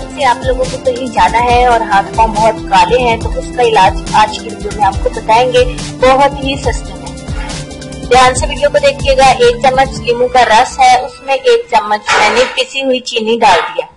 Condition से आप लोगों को तो ये ज्यादा है और हाथ पांव बहुत काले हैं, तो उसका इलाज आज की वीडियो में आपको बताएंगे, बहुत ही सस्ते में। ध्यान से वीडियो को देखिएगा। 1 चम्मच नींबू का रस है, उसमें 1 चम्मच मैंने पिसी हुई चीनी डाल दिया।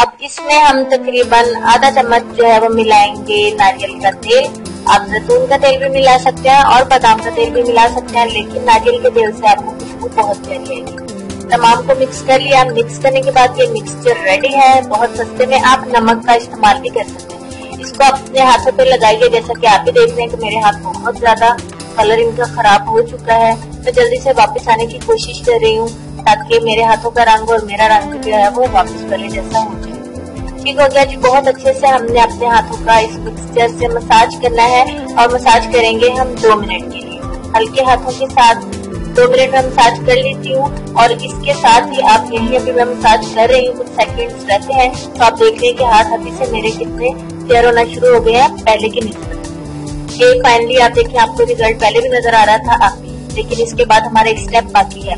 अब इसमें हम तकरीबन आधा चम्मच जो है वो मिलाएंगे नारियल का तेल। आप जैतून का तेल भी मिला सकते हैं और बादाम का तेल भी मिला सकते हैं, लेकिन नारियल के तेल से आपको खुशबू बहुत प्यारी आएगी। तमाम को मिक्स कर लिया। मिक्स करने के बाद ये मिक्सचर रेडी है। बहुत सस्ते में आप नमक का इस्तेमाल भी कर सकते हैं। इसको अपने हाथों पर लगाइए। जैसा कि आप भी देख रहे हैं कि मेरे हाथ बहुत ज्यादा कलर इनका खराब हो चुका है, तो जल्दी से वापस आने की कोशिश कर रही हूँ ताकि मेरे हाथों का रंग और मेरा रंग जो है वो वापस पहले जैसा हो जाए। ठीक हो गया जी। बहुत अच्छे से हमने अपने हाथों का इस मिक्सचर से मसाज करना है और मसाज करेंगे हम 2 मिनट के लिए। हल्के हाथों के साथ 2 मिनट में मसाज कर लेती हूँ। और इसके साथ ही आप यही अभी मैं मसाज कर रही हूँ, कुछ सेकेंड्स रहते हैं, तो आप देख रहे हैं कि हाथ अभी से मेरे कितने क्लियर होना शुरू हो गए हैं पहले के निस्बत। ये फाइनली आप देखिए, आपको रिजल्ट पहले भी नजर आ रहा था आपको, लेकिन इसके बाद हमारा एक स्टेप बाकी है।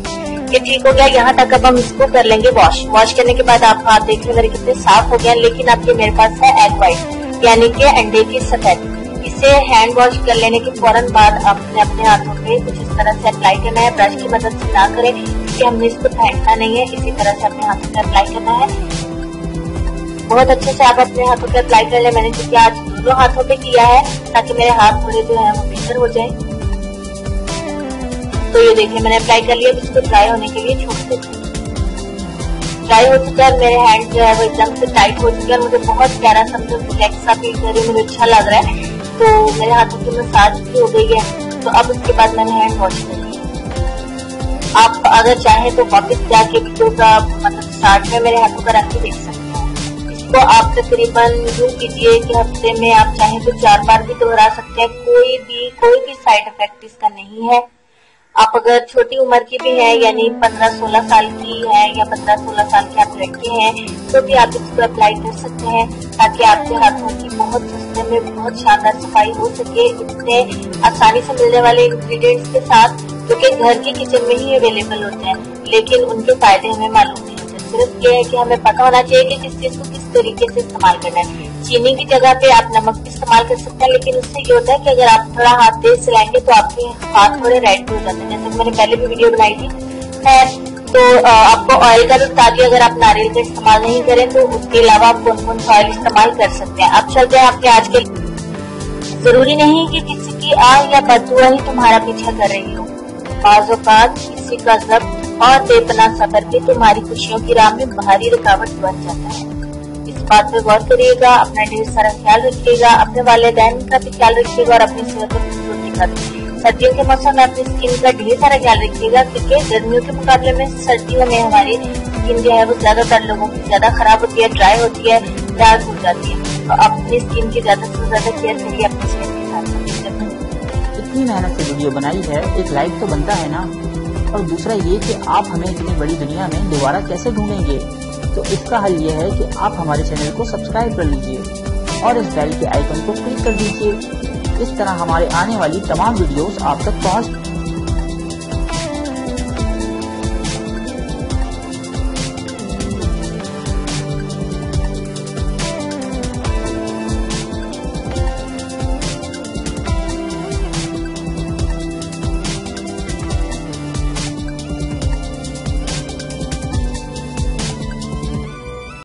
ये ठीक हो गया। यहाँ तक अब हम इसको कर लेंगे वॉश। वॉश करने के बाद आप हाथ देखिए मेरे कितने साफ हो गए। लेकिन अब ये मेरे पास है एग वाइट, यानी कि अंडे की सफेद। इसे हैंड वॉश कर लेने के फौरन बाद आपने अपने हाथों पे कुछ इस तरह से अप्लाई करना है। ब्रश की मदद से ना करें क्योंकि हमने इसको फेंकना नहीं है। इसी तरह से अपने हाथों पे अप्लाई करना है। बहुत अच्छे से आप अपने हाथों पे अप्लाई कर ले। मैंने क्योंकि आज दोनों हाथों पे किया है ताकि मेरे हाथ थोड़े जो है वो बेहतर हो जाए। तो ये देखिए मैंने अप्लाई कर लिया। इसको ड्राई होने के लिए छोड़ देते हैं। ड्राई हो चुका है। मेरे हैंड जो है वो एकदम से टाइट हो चुके हैं। मुझे बहुत प्यारा समझो रिलैक्स सा फील कर रही हूँ, मुझे अच्छा लग रहा है। तो मेरे हाथों की मसाज भी हो गई है। तो अब उसके बाद मैंने हैंड वॉश कर लिया। आप अगर चाहे तो वापस जाके वीडियो का मतलब स्टार्ट में मेरे हाथों का रंग भी देख सकते हैं। इसको आप तकरीबन यूँ कीजिए कि हफ्ते में आप चाहे तो 4 बार भी दोहरा सकते हैं। कोई भी साइड इफेक्ट इसका नहीं है। आप अगर छोटी उम्र की भी हैं, यानी 15-16 साल की है या 15-16 साल के आप लड़के हैं, तो भी आप इसको अप्लाई कर सकते हैं ताकि आपके हाथों की बहुत सस्ते में बहुत शानदार सफाई हो सके। इतने आसानी से मिलने वाले इंग्रेडिएंट्स के साथ जो कि घर की किचन में ही अवेलेबल होते हैं, लेकिन उनके फायदे हमें मालूम नहीं होते। सिर्फ ये है कि हमें पता होना चाहिए कि किस चीज को किस तरीके से इस्तेमाल करना है। चीनी की जगह पे आप नमक भी इस्तेमाल कर सकते हैं, लेकिन उससे ये होता है कि अगर आप थोड़ा हाथ तेज चलाएंगे तो आपके हाथ थोड़े रेड हो जाते हैं, जैसे मैंने पहले भी वीडियो बनाई थी है। तो आपको ऑयल का भी बता दिया, अगर आप नारियल का इस्तेमाल नहीं करें तो उसके अलावा आप कौन-कौन सा ऑयल इस्तेमाल कर सकते हैं। आप चलते हैं आपके आज के। जरूरी नहीं कि किसी की आह या बददुआ ही तुम्हारा पीछा कर रही हो। बाज़-ओ-बात किसी का ज़ब्त और बेपनाह सबर भी तुम्हारी खुशियों की राह में भारी रुकावट बन जाता है। इस बात पे गौर करिएगा। अपना ढेर सारा ख्याल रखिएगा, अपने वालिदैन का भी ख्याल रखिएगा और अपनी सेहत का भी। सर्दियों के मौसम में अपनी स्किन का ढेर सारा ख्याल रखिएगा क्योंकि गर्मियों के मुकाबले में सर्दियों में हमारी स्किन जो है वो ज्यादातर लोगों की ज्यादा खराब होती है, ड्राई होती है, डार्क हो जाती है। तो अपनी स्किन की ज्यादा से ज्यादा केयर करिए अपनी सेहत के साथ। इतनी मेहनत से वीडियो बनाई है, एक लाइक तो बनता है ना। और दूसरा ये कि आप हमें इतनी बड़ी दुनिया में दोबारा कैसे ढूंढेंगे, तो इसका हल यह है कि आप हमारे चैनल को सब्सक्राइब कर लीजिए और इस बेल के आइकन को क्लिक कर दीजिए। इस तरह हमारे आने वाली तमाम वीडियोस आप तक पहुंच